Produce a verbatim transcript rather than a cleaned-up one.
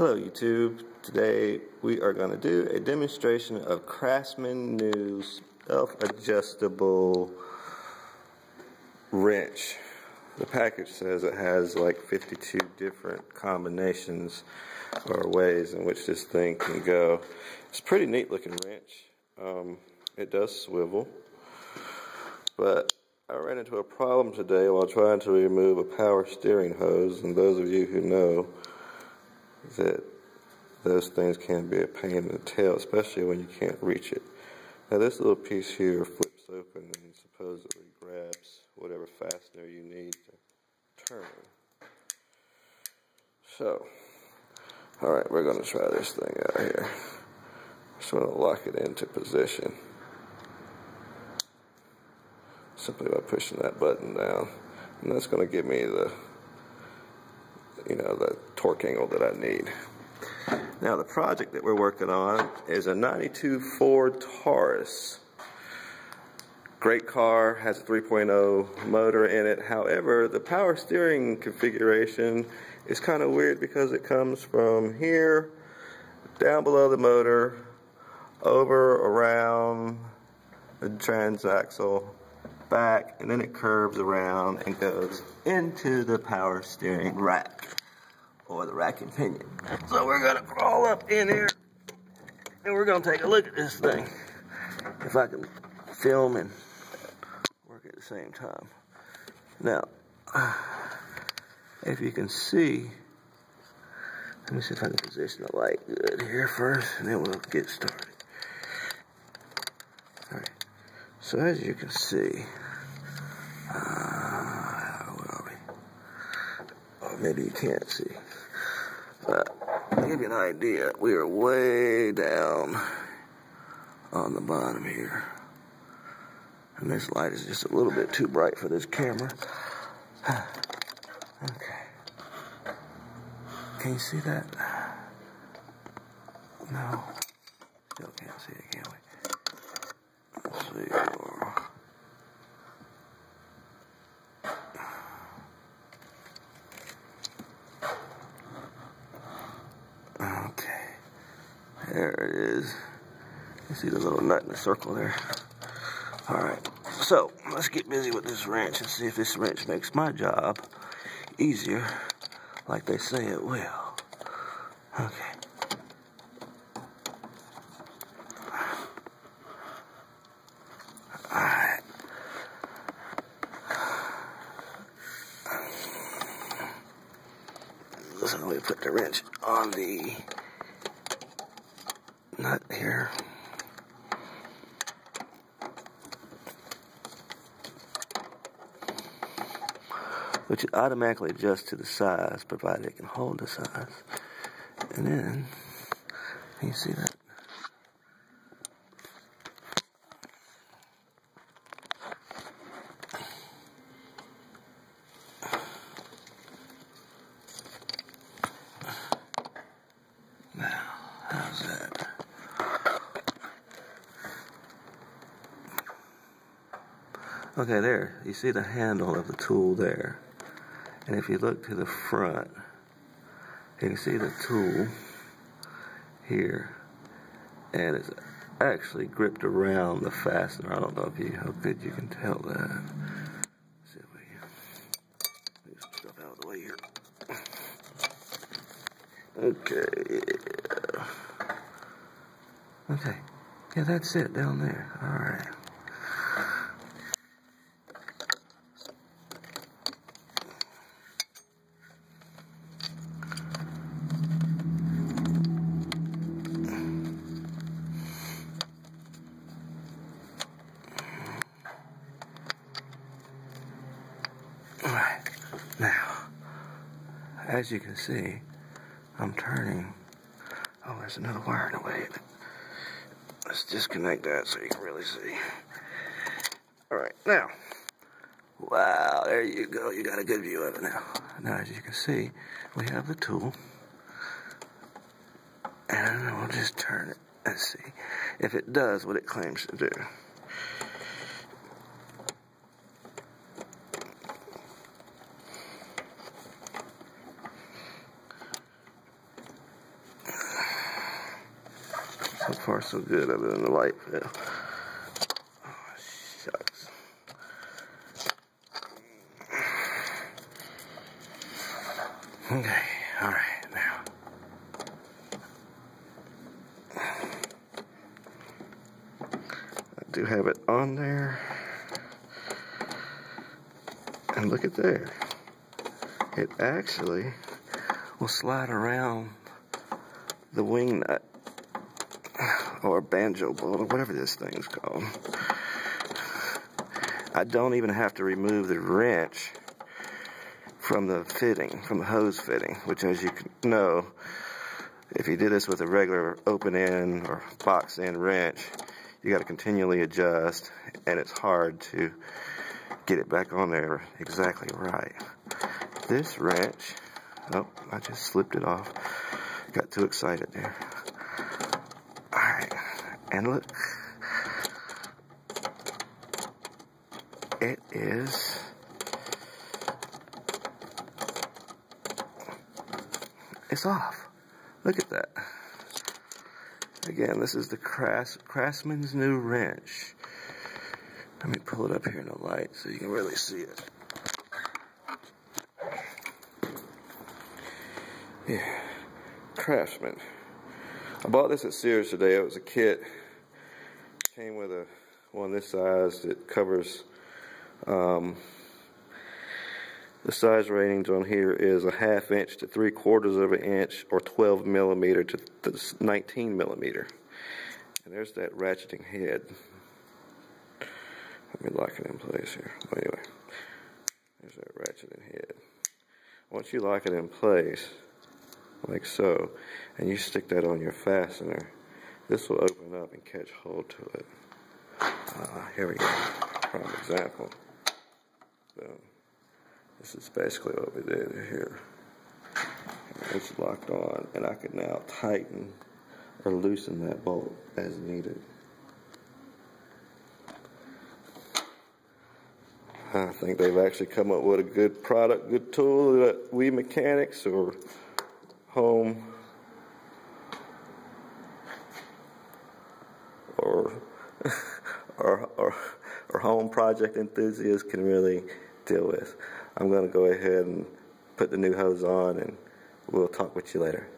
Hello YouTube, today we are going to do a demonstration of Craftsman New's self-adjustable wrench. The package says it has like fifty-two different combinations or ways in which this thing can go. It's a pretty neat looking wrench. Um, it does swivel, but I ran into a problem today while trying to remove a power steering hose, and those of you who know that those things can be a pain in the tail, especially when you can't reach it. Now this little piece here flips open and supposedly grabs whatever fastener you need to turn. So, alright, we're going to try this thing out here. Just want to lock it into position simply by pushing that button down, and that's going to give me the you know, the torque angle that I need. Now the project that we're working on is a ninety-two Ford Taurus. Great car, has a three point oh motor in it. However, the power steering configuration is kind of weird because it comes from here, down below the motor, over, around the transaxle, back, and then it curves around and goes into the power steering rack, or the rack and pinion. So we're gonna crawl up in here and we're gonna take a look at this thing. If I can film and work at the same time. Now, if you can see, let me see if I can position the light good here first and then we'll get started. All right. So as you can see, uh, where are we? Or maybe you can't see. But to give you an idea, we are way down on the bottom here. And this light is just a little bit too bright for this camera. Okay. Can you see that? No. Still can't see it, can't we? Let's see. Okay. There it is. You see the little nut in the circle there. Alright. So, let's get busy with this wrench and see if this wrench makes my job easier, like they say it will. Okay. So we put the wrench on the nut here. Which automatically adjusts to the size, provided it can hold the size. And then, you see that? How's that? Okay, there. You see the handle of the tool there. And if you look to the front, you can see the tool here. And it's actually gripped around the fastener. I don't know if you how good you can tell that. Let's see if we can move some stuff out of the way here. Okay. Okay, yeah, that's it down there. All right. All right, now, as you can see, I'm turning. Oh, there's another wire in the way. Let's disconnect that so you can really see. Alright, now. Wow, there you go. You got a good view of it now. Now, as you can see, we have the tool. And we'll just turn it and see if it does what it claims to do. So far, so good. I've been in the light. Yeah. Oh, shucks. Okay. All right. Now. I do have it on there. And look at there. It actually will slide around the wing nut. Or banjo bolt, or whatever this thing's called. I don't even have to remove the wrench from the fitting, from the hose fitting, which, as you know, if you did this with a regular open end or box end wrench, you got to continually adjust, and it's hard to get it back on there exactly right. This wrench, oh, I just slipped it off. Got too excited there. And look, it is it's off. Look at that. Again, this is the Craftsman's new wrench. Let me pull it up here in the light so you can really see it. Yeah, Craftsman. I bought this at Sears today. It was a kit. Came with a one this size that covers um, the size ratings on here is a half inch to three quarters of an inch, or twelve millimeter to nineteen millimeter. And there's that ratcheting head. Let me lock it in place here. Well, anyway, there's that ratcheting head. Once you lock it in place, like so, and you stick that on your fastener, this will open up and catch hold to it. Uh, here we go. Prime example. Boom. This is basically what we did here. It's locked on, and I can now tighten or loosen that bolt as needed. I think they've actually come up with a good product, good tool that we mechanics or home or, or or or home project enthusiasts can really deal with. I'm going to go ahead and put the new hose on, and we'll talk with you later.